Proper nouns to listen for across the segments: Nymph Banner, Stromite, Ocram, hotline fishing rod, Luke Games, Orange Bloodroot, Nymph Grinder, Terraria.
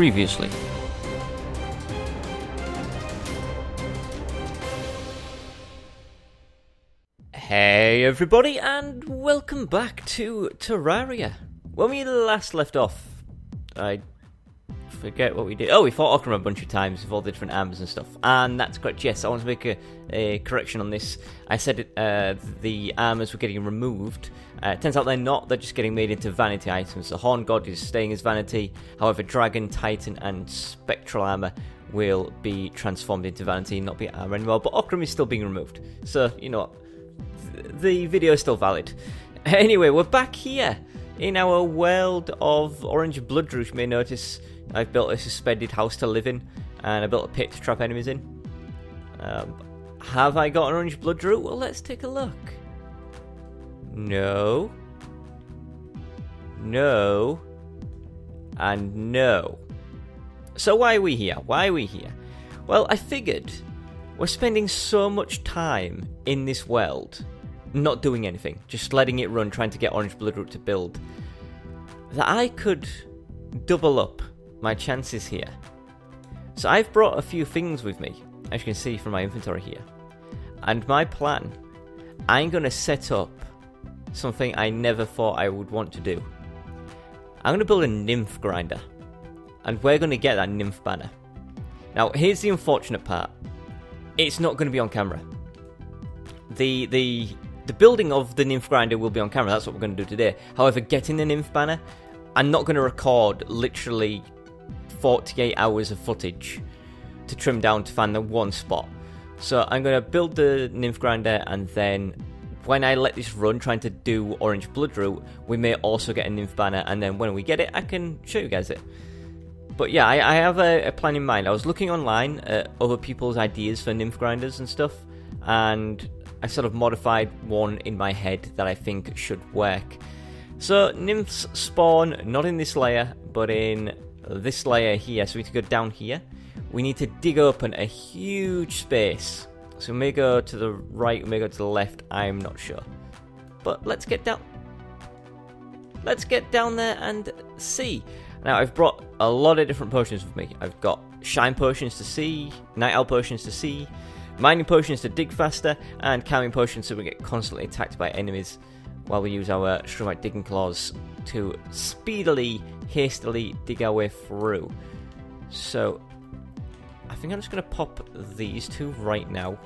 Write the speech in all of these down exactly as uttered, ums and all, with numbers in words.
previously. Hey everybody, and welcome back to Terraria. When we last left off, I forget what we did. Oh, we fought Ocram a bunch of times with all the different arms and stuff. And that's correct, yes, I want to make a, a correction on this. I said it, uh, the armors were getting removed. Uh, turns out they're not, they're just getting made into vanity items. The Horn God is staying as vanity, however Dragon, Titan and Spectral armor will be transformed into vanity and not be armor anymore. But Ocram is still being removed, so you know what, the video is still valid. Anyway, we're back here in our world of Orange Bloodroot. You may notice I've built a suspended house to live in, and I built a pit to trap enemies in. Um, have I got an Orange Bloodroot? Well, let's take a look. No. No. And no. So why are we here? Why are we here? Well, I figured we're spending so much time in this world not doing anything, just letting it run, trying to get Orange Bloodroot to build, that I could double up my chances here. So I've brought a few things with me, as you can see from my inventory here. And my plan, I'm going to set up something I never thought I would want to do. I'm going to build a Nymph Grinder, and we're going to get that Nymph Banner. Now, here's the unfortunate part. It's not going to be on camera. The... the The building of the Nymph Grinder will be on camera, that's what we're going to do today. However, getting the Nymph Banner, I'm not going to record literally forty-eight hours of footage to trim down to find the one spot. So I'm going to build the Nymph Grinder, and then when I let this run trying to do Orange Bloodroot, we may also get a Nymph Banner, and then when we get it, I can show you guys it. But yeah, I, I have a, a plan in mind. I was looking online at other people's ideas for Nymph Grinders and stuff, and I sort of modified one in my head that I think should work. So nymphs spawn not in this layer, but in this layer here. So we need to go down here. We need to dig open a huge space. So we may go to the right, we may go to the left, I'm not sure. But let's get down. Let's get down there and see. Now I've brought a lot of different potions with me. I've got shine potions to see, night owl potions to see, mining potions to dig faster, and calming potions so we get constantly attacked by enemies while we use our Stromite digging claws to speedily, hastily dig our way through. So I think I'm just going to pop these two right now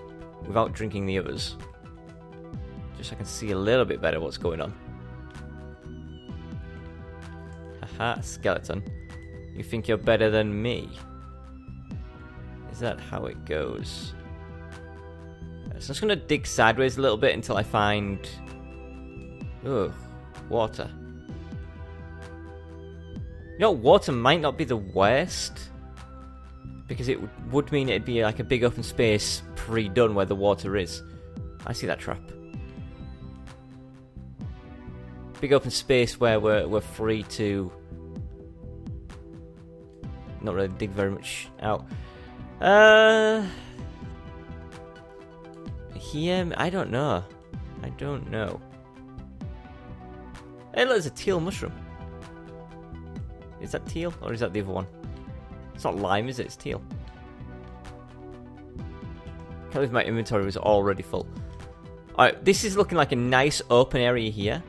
without drinking the others, just so I can see a little bit better what's going on. Haha, skeleton, you think you're better than me? Is that how it goes? So I'm just going to dig sideways a little bit until I find... Ugh, water. You know, water might not be the worst, because it would mean it'd be like a big open space pre-done where the water is. I see that trap. Big open space where we're, we're free to... not really dig very much out. Uh... Yeah, I don't know. I don't know. Hey, look, there's a teal mushroom. Is that teal, or is that the other one? It's not lime, is it? It's teal. I can't believe my inventory was already full. Alright, this is looking like a nice open area here.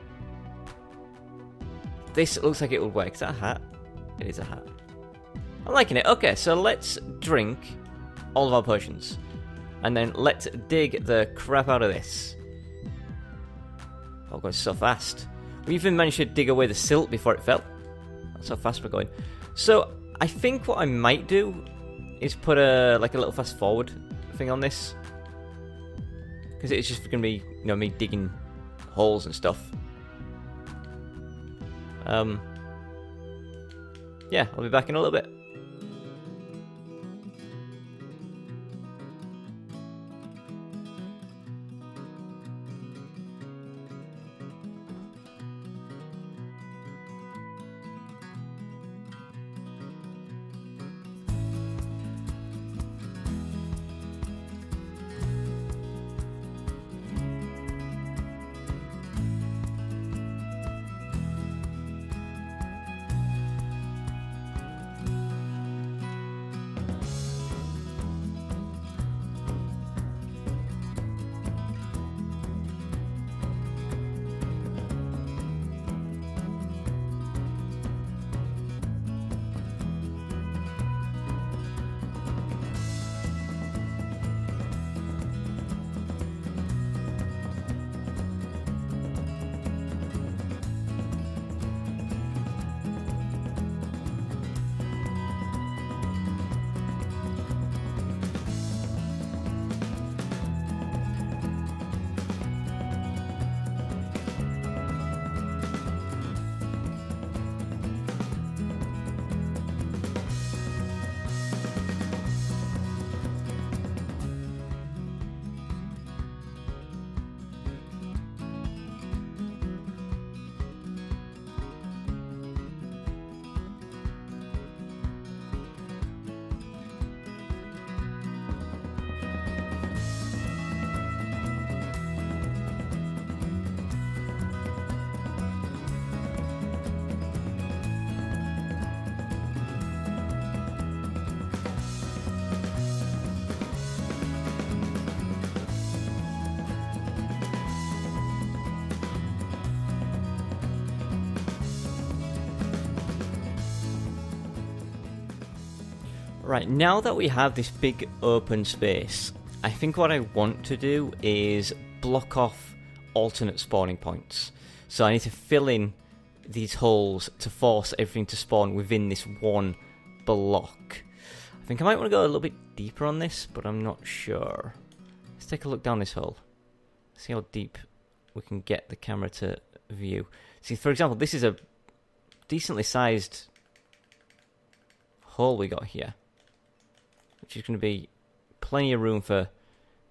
This looks like it would work. Is that a hat? It is a hat. I'm liking it. Okay, so let's drink all of our potions. And then let's dig the crap out of this. Oh, going so fast. We even managed to dig away the silt before it fell. That's how fast we're going. So I think what I might do is put a like a little fast forward thing on this, because it's just going to be, you know, me digging holes and stuff. Um. Yeah, I'll be back in a little bit. Right, now that we have this big open space, I think what I want to do is block off alternate spawning points. So I need to fill in these holes to force everything to spawn within this one block. I think I might want to go a little bit deeper on this, but I'm not sure. Let's take a look down this hole. See how deep we can get the camera to view. See, for example, this is a decently sized hole we got here, which is going to be plenty of room for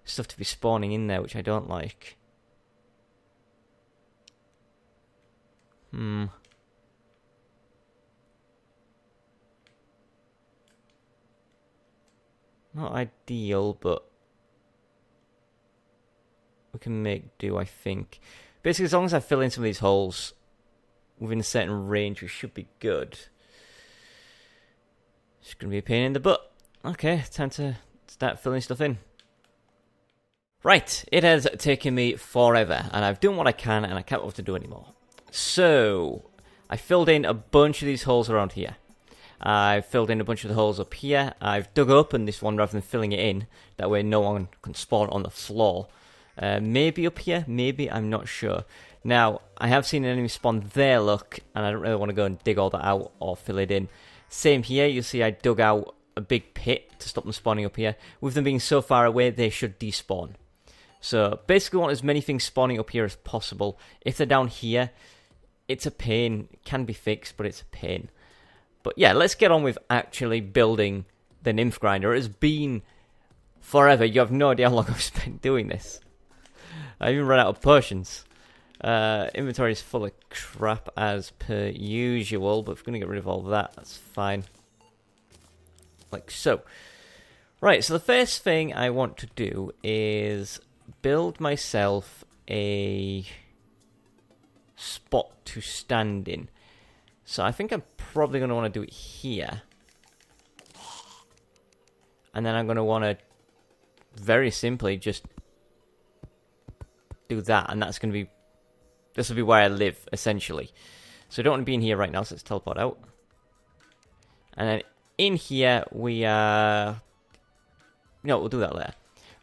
stuff to be spawning in there, which I don't like. Hmm. Not ideal, but we can make do, I think. Basically, as long as I fill in some of these holes within a certain range, we should be good. It's going to be a pain in the butt. Okay, time to start filling stuff in. Right, it has taken me forever, and I've done what I can, and I can't have to do anymore. So, I filled in a bunch of these holes around here. I've filled in a bunch of the holes up here. I've dug open this one rather than filling it in. That way no one can spawn on the floor. Uh, maybe up here, maybe, I'm not sure. Now, I have seen an enemy spawn there, look, and I don't really want to go and dig all that out or fill it in. Same here, you'll see I dug out a big pit to stop them spawning up here. With them being so far away, they should despawn. So, basically want as many things spawning up here as possible. If they're down here, it's a pain. It can be fixed, but it's a pain. But yeah, let's get on with actually building the Nymph Grinder. It has been forever. You have no idea how long I've spent doing this. I even ran out of potions. Uh, inventory is full of crap as per usual, but if we're going to get rid of all that, that's fine. Like so. Right, so the first thing I want to do is build myself a spot to stand in. So I think I'm probably going to want to do it here. And then I'm going to want to very simply just do that. And that's going to be... this will be where I live, essentially. So I don't want to be in here right now, so let's teleport out. And then in here, we... Uh... no, we'll do that later.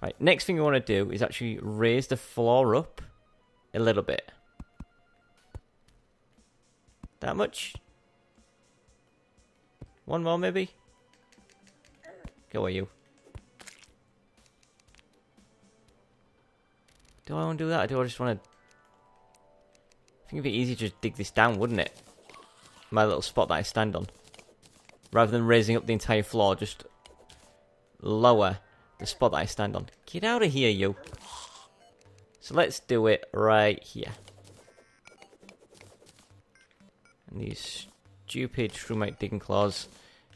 Right, next thing we want to do is actually raise the floor up a little bit. That much? One more, maybe? Go away, you. Do I want to do that, or do I just want to... I think it'd be easy to just dig this down, wouldn't it? My little spot that I stand on. Rather than raising up the entire floor, just lower the spot that I stand on. Get out of here, you. So let's do it right here. These stupid Stromite digging claws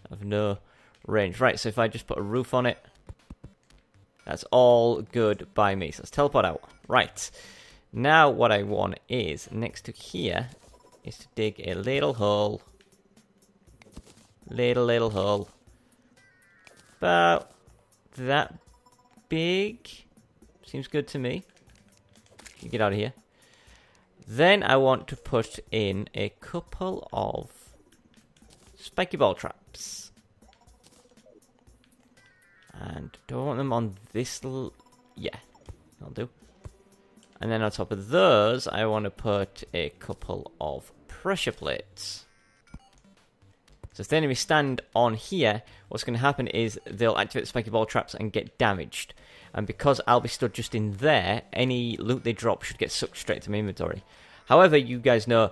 have no range. Right, so if I just put a roof on it, that's all good by me. So let's teleport out. Right, now what I want is, next to here, is to dig a little hole. Little, little hole. About that big. Seems good to me. You get out of here. Then I want to put in a couple of spiky ball traps. And do I want them on this l- yeah, that'll do. And then on top of those, I want to put a couple of pressure plates. So if the enemy stand on here, what's going to happen is they'll activate the spiky ball traps and get damaged. And because I'll be stood just in there, any loot they drop should get sucked straight to my inventory. However, you guys know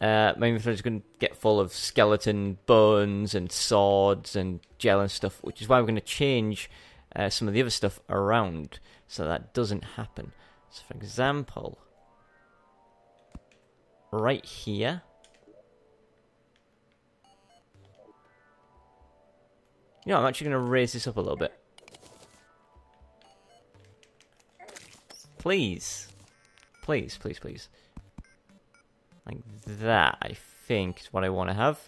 uh, my inventory is going to get full of skeleton bones and swords and gel and stuff, which is why we're going to change uh, some of the other stuff around so that doesn't happen. So, for example, right here. You know, I'm actually going to raise this up a little bit. Please. Please, please, please. Like that, I think, is what I want to have.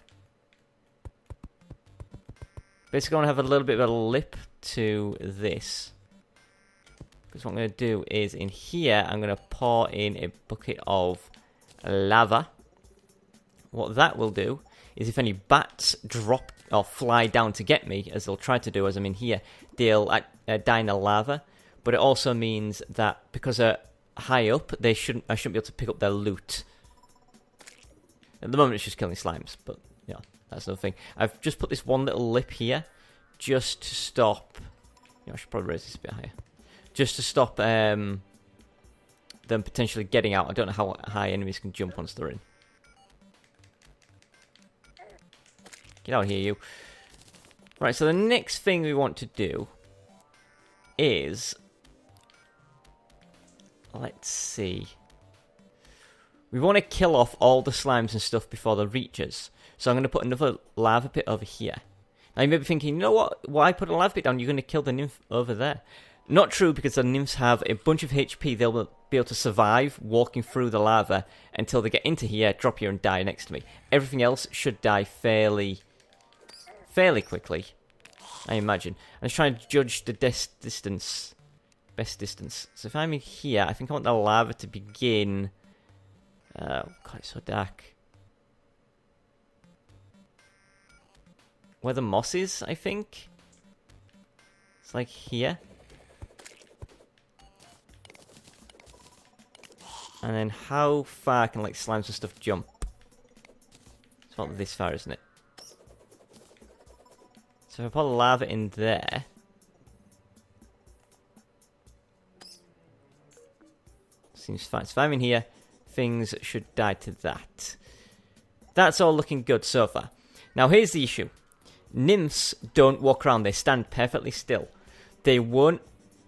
Basically, I want to have a little bit of a lip to this. Because what I'm going to do is, in here, I'm going to pour in a bucket of lava. What that will do is if any bats drop or fly down to get me, as they'll try to do, as I'm in here, they'll uh, die in the lava. But it also means that because they're high up, they shouldn't. I shouldn't be able to pick up their loot. At the moment, it's just killing slimes, but yeah, that's another thing. I've just put this one little lip here, just to stop. Yeah, I should probably raise this a bit higher, just to stop um, them potentially getting out. I don't know how high enemies can jump once they're in. Get out of here, you. Right, so the next thing we want to do is... Let's see. We want to kill off all the slimes and stuff before they reach us. So I'm going to put another lava pit over here. Now you may be thinking, you know what? Why put a lava pit down? You're going to kill the nymph over there. Not true, because the nymphs have a bunch of H P. They'll be able to survive walking through the lava until they get into here, drop here, and die next to me. Everything else should die fairly... fairly quickly, I imagine. I'm just trying to judge the des distance. Best distance. So if I'm in here, I think I want the lava to begin... Uh, oh god, it's so dark. Where the moss is, I think? It's like here. And then how far can, like, slimes and stuff jump? It's not this far, isn't it? So if I put lava in there... Seems fine. So if I'm in here, things should die to that. That's all looking good so far. Now here's the issue. Nymphs don't walk around. They stand perfectly still. They won't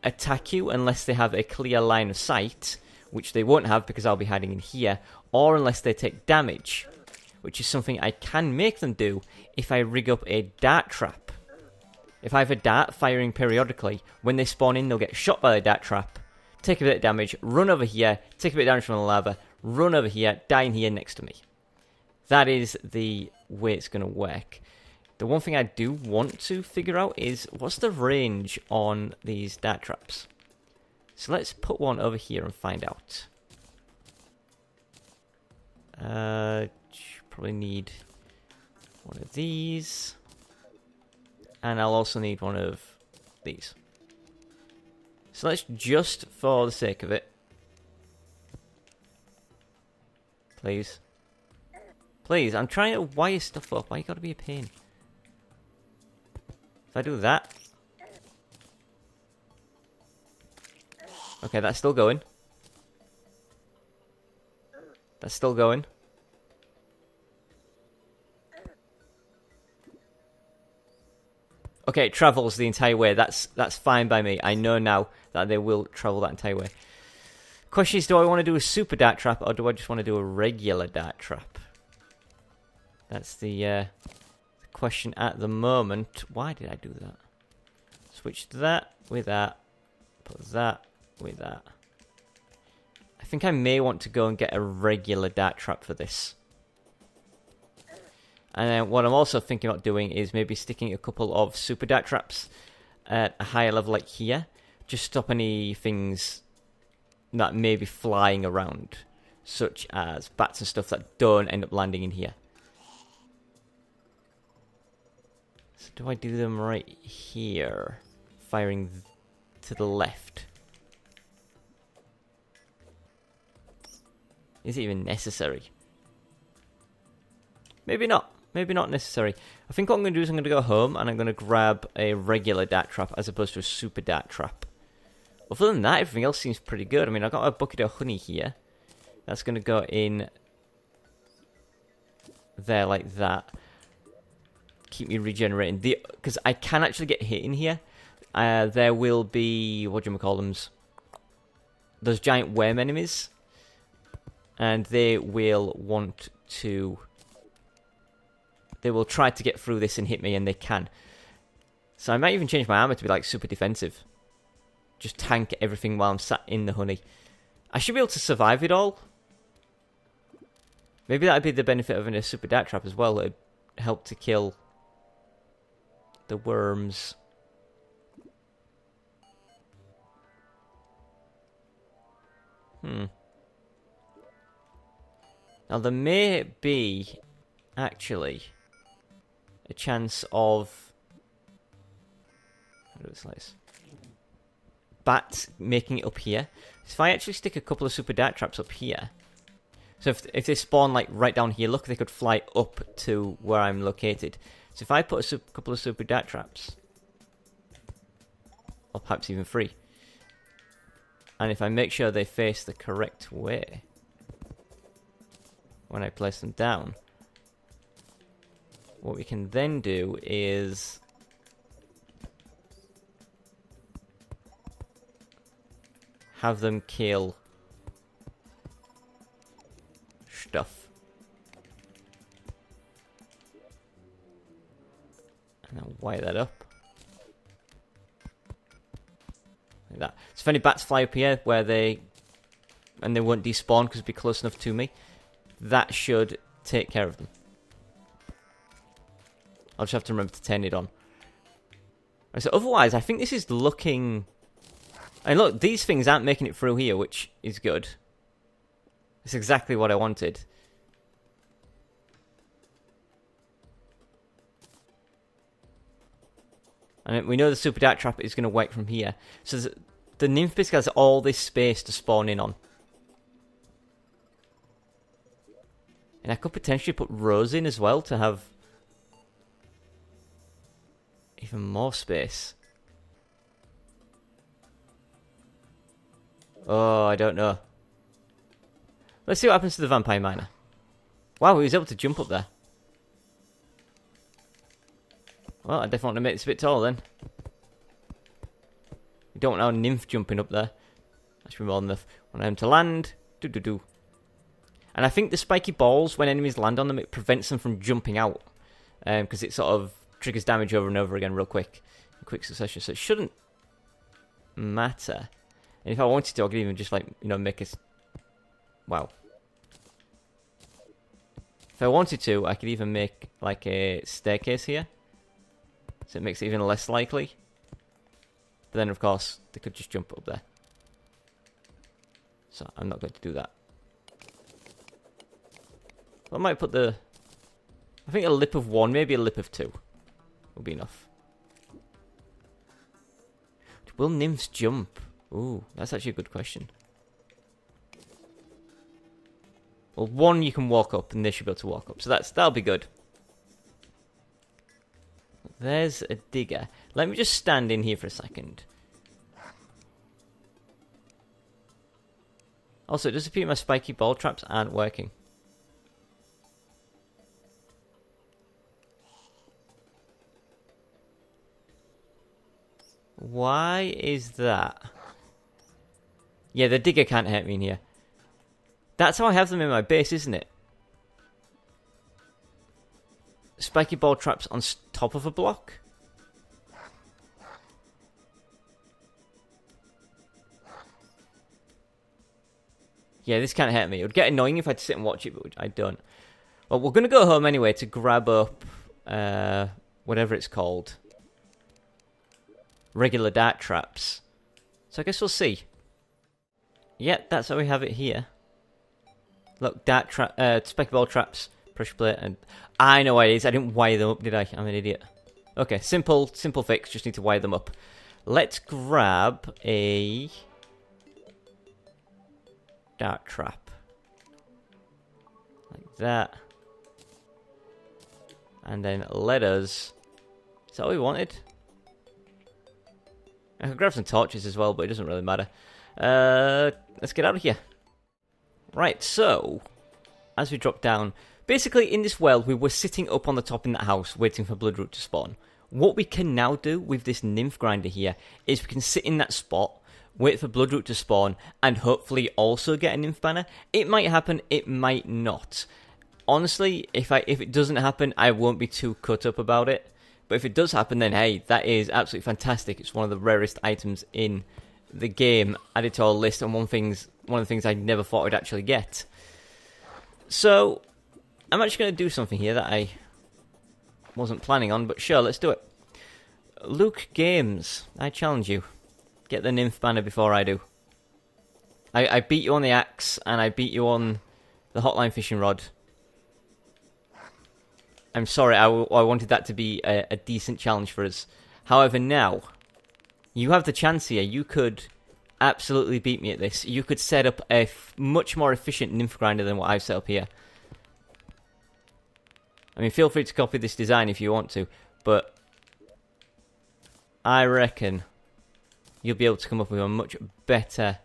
attack you unless they have a clear line of sight, which they won't have because I'll be hiding in here, or unless they take damage, which is something I can make them do if I rig up a dart trap. If I have a dart firing periodically, when they spawn in, they'll get shot by the dart trap, take a bit of damage, run over here, take a bit of damage from the lava, run over here, die in here next to me. That is the way it's going to work. The one thing I do want to figure out is, what's the range on these dart traps? So let's put one over here and find out. Uh, probably need one of these. And I'll also need one of these. So let's just, for the sake of it... Please. Please, I'm trying to wire stuff up. Why you gotta be a pain? If I do that... Okay, that's still going. That's still going. Okay, it travels the entire way. That's that's fine by me. I know now that they will travel that entire way. Question is, do I want to do a super dart trap, or do I just want to do a regular dart trap? That's the, uh, the question at the moment. Why did I do that? Switch that with that. Put that... with that. I think I may want to go and get a regular dart trap for this. And then what I'm also thinking about doing is maybe sticking a couple of super dart traps at a higher level like here. Just stop any things that may be flying around, such as bats and stuff that don't end up landing in here. So do I do them right here? Firing to the left. Is it even necessary? Maybe not. Maybe not necessary. I think what I'm going to do is I'm going to go home and I'm going to grab a regular dart trap as opposed to a super dart trap. Other than that, everything else seems pretty good. I mean, I've got a bucket of honey here. That's going to go in there like that. Keep me regenerating. Because I can actually get hit in here. Uh, there will be... What do you call them? Those giant worm enemies. And they will want to... They will try to get through this and hit me, and they can. So I might even change my armor to be, like, super defensive. Just tank everything while I'm sat in the honey. I should be able to survive it all. Maybe that would be the benefit of a super dart trap as well. It would help to kill the worms. Hmm. Now there may be, actually, a a chance of how do I slice? Bat making it up here. So if I actually stick a couple of super dart traps up here, so if, if they spawn like right down here, look, they could fly up to where I'm located. So if I put a super, couple of super dart traps, or perhaps even three, and if I make sure they face the correct way when I place them down, what we can then do is have them kill stuff. And I'll wire that up. Like that. So if any bats fly up here where they and they won't despawn because it'd be close enough to me, that should take care of them. I'll just have to remember to turn it on. Right, so otherwise I think this is looking. And look, these things aren't making it through here, which is good. It's exactly what I wanted. And we know the super dart trap is going to work from here. So the nymph biscuit has all this space to spawn in on. And I could potentially put rows in as well to have even more space. Oh, I don't know. Let's see what happens to the vampire miner. Wow, he was able to jump up there. Well, I definitely want to make this a bit tall then. We don't want our nymph jumping up there. That should be more than enough. I want them to land. Do do do. And I think the spiky balls, when enemies land on them, it prevents them from jumping out. Because um, it sort of triggers damage over and over again real quick. In quick succession. So it shouldn't matter. And if I wanted to, I could even just, like, you know, make a... Wow. If I wanted to, I could even make, like, a staircase here. So it makes it even less likely. But then, of course, they could just jump up there. So I'm not going to do that. I might put the... I think a lip of one, maybe a lip of two will be enough. Will nymphs jump? Ooh, that's actually a good question. Well, one you can walk up, and they should be able to walk up. So that's that'll be good. There's a digger. Let me just stand in here for a second. Also, it does appear my spiky ball traps aren't working. Why is that? Yeah, the digger can't hurt me in here. That's how I have them in my base, isn't it? Spiky ball traps on top of a block. Yeah, this can't hurt me. It would get annoying if I had to sit and watch it, but I don't. Well, we're going to go home anyway to grab up uh, whatever it's called. Regular dart traps. So I guess we'll see. Yep, that's how we have it here. Look, dart trap, uh, spec ball traps, pressure plate, and I know what it is. I didn't wire them up, did I? I'm an idiot. Okay, simple, simple fix. Just need to wire them up. Let's grab a dart trap like that, and then let us. Is that what we wanted? I could grab some torches as well, but it doesn't really matter. Uh, let's get out of here. Right, so, as we drop down, basically in this world we were sitting up on the top in that house waiting for Bloodroot to spawn. What we can now do with this nymph grinder here is we can sit in that spot, wait for Bloodroot to spawn, and hopefully also get a nymph banner. It might happen, it might not. Honestly, if I if it doesn't happen, I won't be too cut up about it. But if it does happen, then hey, that is absolutely fantastic. It's one of the rarest items in the game added to our list, and one things one of the things I never thought I'd actually get. So I'm actually going to do something here that I wasn't planning on, but sure, let's do it. Luke Games, I challenge you. Get the nymph banner before I do. I, I beat you on the axe, and I beat you on the hotline fishing rod. I'm sorry, I, w I wanted that to be a, a decent challenge for us. However, now, you have the chance here. You could absolutely beat me at this. You could set up a f much more efficient Nymph Grinder than what I've set up here. I mean, feel free to copy this design if you want to, but I reckon you'll be able to come up with a much better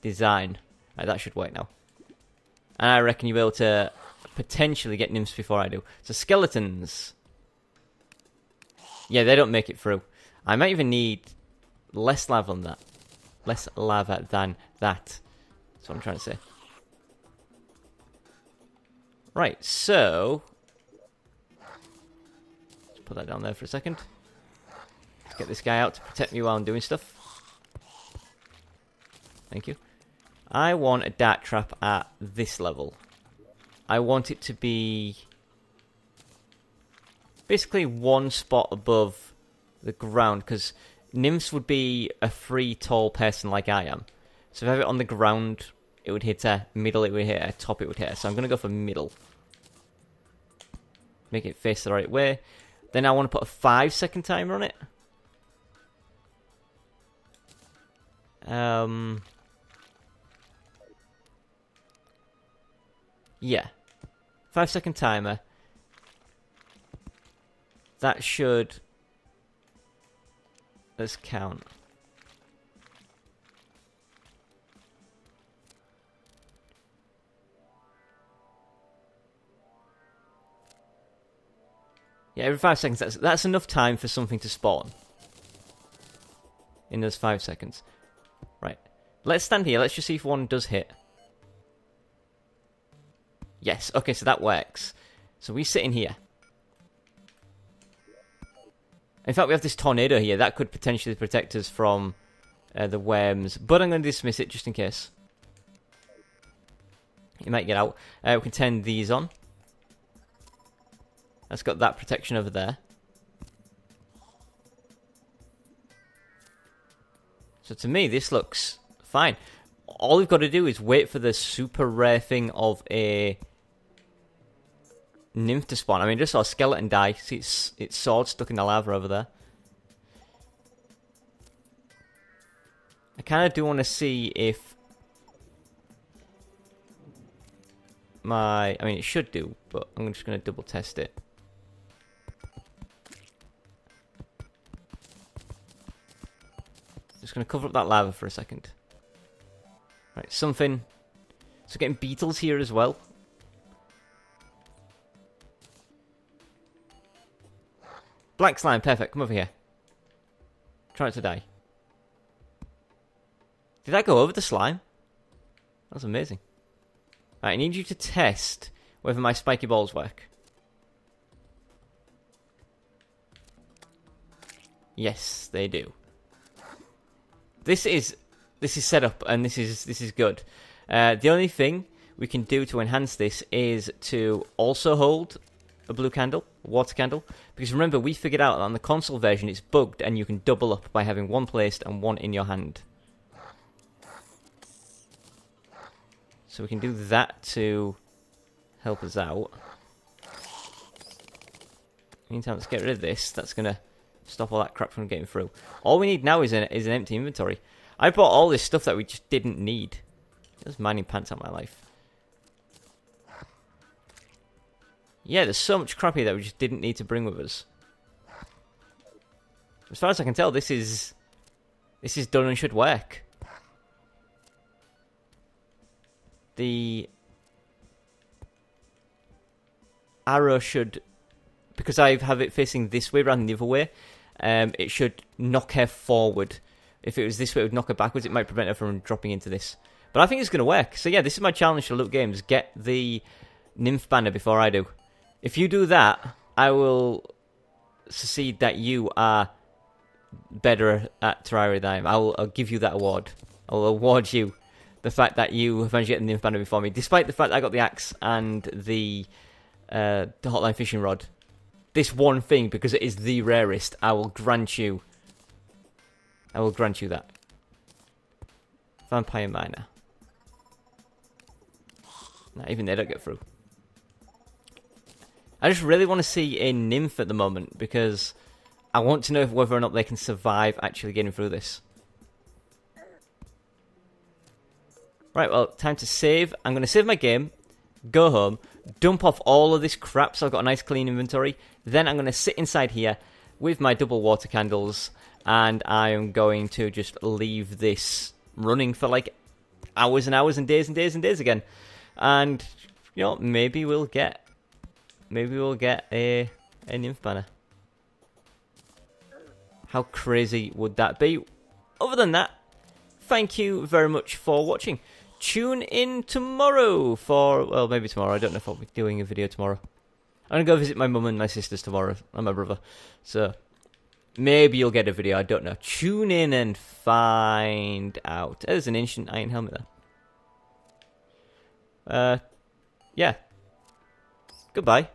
design. Right, that should work now. And I reckon you'll be able to potentially get nymphs before I do. So skeletons. Yeah, they don't make it through. I might even need less lava than that. Less lava than that. That's what I'm trying to say. Right, so let's put that down there for a second. Let's get this guy out to protect me while I'm doing stuff. Thank you. I want a dart trap at this level. I want it to be basically one spot above the ground, because nymphs would be a free tall person like I am. So if I have it on the ground, it would hit her, middle it would hit her, top it would hit her. So I'm going to go for middle. Make it face the right way. Then I want to put a five second timer on it. Um... Yeah. Five second timer. That should... Let's count. Yeah, every five seconds. That's, that's enough time for something to spawn. In those five seconds. Right. Let's stand here. Let's just see if one does hit. Yes, okay, so that works. So we sit in here. In fact, we have this tornado here. That could potentially protect us from uh, the worms. But I'm going to dismiss it just in case. It might get out. Uh, we can turn these on. That's got that protection over there. So to me, this looks fine. All we've got to do is wait for the super rare thing of a nymph to spawn. I mean, I just saw a skeleton die. See, it's, it's sword stuck in the lava over there. I kind of do want to see if my... I mean, it should do, but I'm just going to double test it. Just going to cover up that lava for a second. Right, something. So getting beetles here as well. Black slime, perfect. Come over here. Try not to die. Did that go over the slime? That was amazing. Right, I need you to test whether my spiky balls work. Yes, they do. This is... This is set up, and this is this is good. Uh, the only thing we can do to enhance this is to also hold a blue candle, a water candle, because remember, we figured out that on the console version it's bugged, and you can double up by having one placed and one in your hand. So we can do that to help us out. Meantime, let's get rid of this. That's going to stop all that crap from getting through. All we need now is an, is an empty inventory. I bought all this stuff that we just didn't need. There's mining pants out of my life. Yeah, there's so much crap here that we just didn't need to bring with us. As far as I can tell, this is... This is done and should work. The... arrow should... Because I have it facing this way rather than the other way, um, it should knock her forward. If it was this way, it would knock her backwards. It might prevent her from dropping into this. But I think it's going to work. So yeah, this is my challenge to Luke Games. Get the Nymph Banner before I do. If you do that, I will succeed that you are better at Terraria than I am. I will I'll give you that award. I will award you the fact that you have managed to get the Nymph Banner before me, despite the fact that I got the axe and the, uh, the hotline fishing rod. This one thing, because it is the rarest, I will grant you... I will grant you that. Vampire Miner. Nah, even they don't get through. I just really want to see a nymph at the moment, because I want to know whether or not they can survive actually getting through this. Right, well, time to save. I'm going to save my game, go home, dump off all of this crap so I've got a nice clean inventory. Then I'm going to sit inside here with my double water candles, and I am going to just leave this running for like hours and hours and days and days and days again. And, you know, maybe we'll get, maybe we'll get a, a nymph banner. How crazy would that be? Other than that, thank you very much for watching. Tune in tomorrow for, well, maybe tomorrow. I don't know if I'll be doing a video tomorrow. I'm going to go visit my mum and my sisters tomorrow, and my brother. So, maybe you'll get a video, I don't know. Tune in and find out. There's an ancient iron helmet there. Uh, yeah. Goodbye.